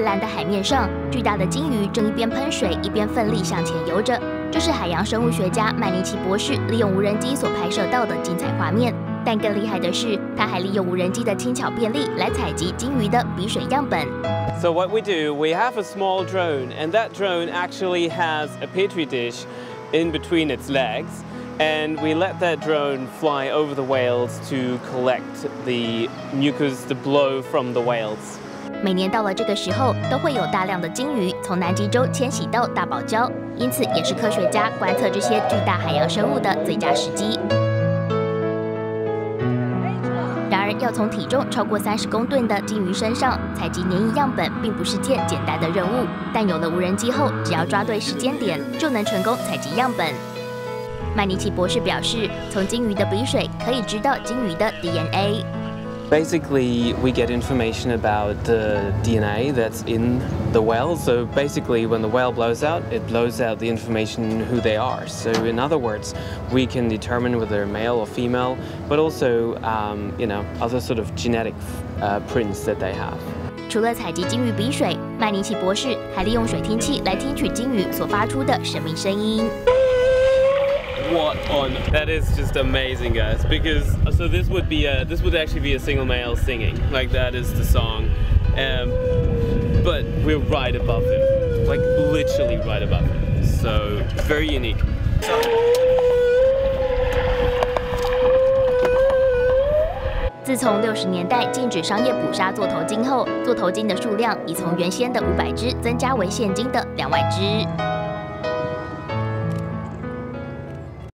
蔚蓝的海面上，巨大的鲸鱼正一边喷水一边奋力向前游着。这是海洋生物学家麦尼奇博士利用无人机所拍摄到的精彩画面。但更厉害的是，他还利用无人机的轻巧便利来采集鲸鱼的鼻水样本。So what we do, we have a small drone, and that drone actually has a petri dish in between its legs, and we let that drone fly over the whales to collect the mucus, the blow from the whales. 每年到了这个时候，都会有大量的鲸鱼从南极洲迁徙到大堡礁，因此也是科学家观测这些巨大海洋生物的最佳时机。然而，要从体重超过30公吨的鲸鱼身上采集黏液样本，并不是件简单的任务。但有了无人机后，只要抓对时间点，就能成功采集样本。麦尼奇博士表示，从鲸鱼的鼻水可以知道鲸鱼的 DNA。 Basically, we get information about the DNA that's in the whale. So basically, when the whale blows out, it blows out the information who they are. So in other words, we can determine whether they're male or female, but also, you know, other sort of genetic prints that they have. 除了采集鲸鱼鼻水，麦尼奇博士还利用水听器来听取鲸鱼所发出的神秘声音。 What on? That is just amazing, guys. Because so this would actually be a single male singing. Like that is the song, but we're right above him, like literally right above him. So very unique. Since the 60s禁止商业捕杀座头鲸后，座头鲸的数量已从原先的500只增加为现今的2万只。